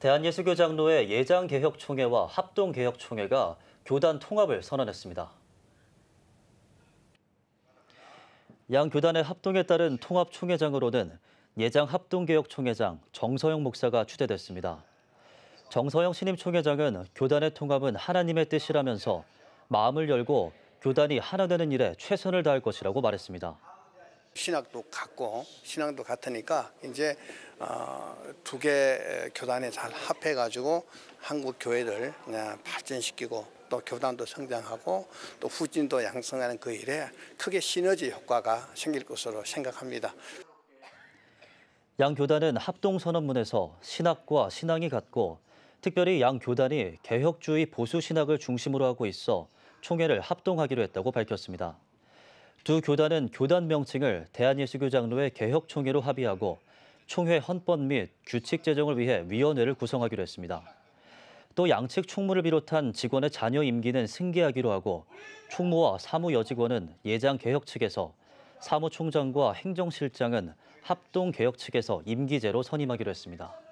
대한예수교장로회 예장개혁총회와 합동개혁총회가 교단 통합을 선언했습니다. 양 교단의 합동에 따른 통합총회장으로는 예장합동개혁총회장 정서영 목사가 추대됐습니다. 정서영 신임총회장은 교단의 통합은 하나님의 뜻이라면서 마음을 열고 교단이 하나 되는 일에 최선을 다할 것이라고 말했습니다. 신학도 같고 신앙도 같으니까 이제 두 개 교단에 잘 합해가지고 한국 교회를 발전시키고 또 교단도 성장하고 또 후진도 양성하는 그 일에 크게 시너지 효과가 생길 것으로 생각합니다. 양 교단은 합동선언문에서 신학과 신앙이 같고 특별히 양 교단이 개혁주의 보수 신학을 중심으로 하고 있어 총회를 합동하기로 했다고 밝혔습니다. 두 교단은 교단 명칭을 대한예수교장로회 개혁총회로 합의하고 총회 헌법 및 규칙 제정을 위해 위원회를 구성하기로 했습니다. 또 양측 총무를 비롯한 직원의 자녀 임기는 승계하기로 하고 총무와 사무 여직원은 예장 개혁 측에서 사무총장과 행정실장은 합동 개혁 측에서 임기제로 선임하기로 했습니다.